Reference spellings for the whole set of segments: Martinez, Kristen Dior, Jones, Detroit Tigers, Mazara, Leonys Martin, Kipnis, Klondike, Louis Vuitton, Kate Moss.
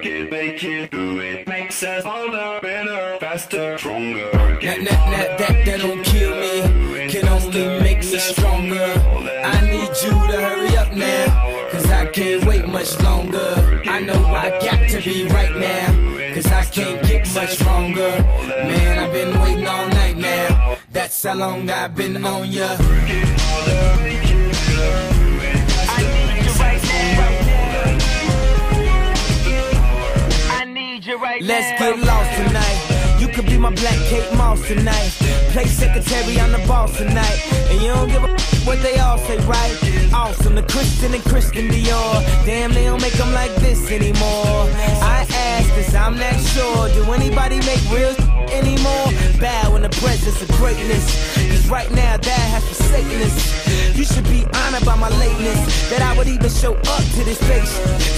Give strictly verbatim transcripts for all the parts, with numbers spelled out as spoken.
Get make it, do it. Makes us older, better, faster, stronger. Get nah, nah, nah, that, that don't kill me. Can only make me stronger. I need you to hurry up now, cause I can't wait much longer. I know I got to be right now, cause I can't get much stronger. Man, I've been waiting all night now. That's how long I've been on ya. Let's get lost tonight. You could be my black Kate Moss tonight. Play secretary, I'm the boss tonight. And you don't give a f what they all say, right? Awesome, the Kristen and Kristen Dior. Damn, they don't make them like this anymore. I ask this, I'm not sure. Do anybody make real anymore? Bow in the presence of greatness, cause right now that has forsaken us. You should be honored by my lateness, that I would even show up to this place.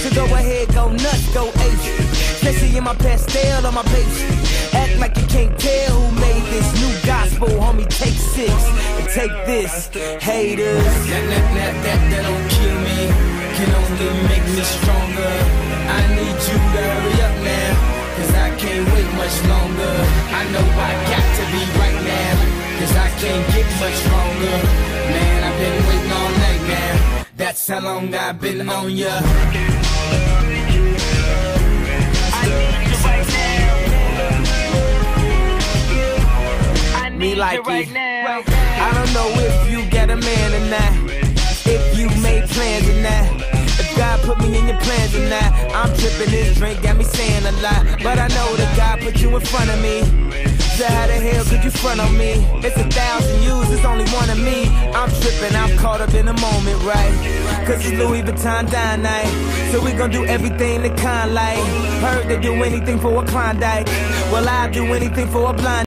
So go ahead, go nuts, go ace. Especially in my pastel on my page. Act like you can't tell who made this new gospel, homie. Take six and take this, haters. That, that, that, that, that don't kill me. Can only make me stronger. I need you to hurry up now, cause I can't wait much longer. I know I got to be right now, cause I can't get much stronger. Man, I've been waiting all night now. That's how long I've been on ya. Me like right now. I don't know if you got a man or not, if you made plans or not, if God put me in your plans or not. I'm tripping, this drink got me saying a lot, but I know that God put you in front of me. So how the hell could you front on me? It's a thousand yous, it's only one of me. I'm tripping, I'm caught up in the moment, right? Cause it's Louis Vuitton dine night, so we gon' do everything the kind like. Heard they do anything for a Klondike, well I do anything for a blind.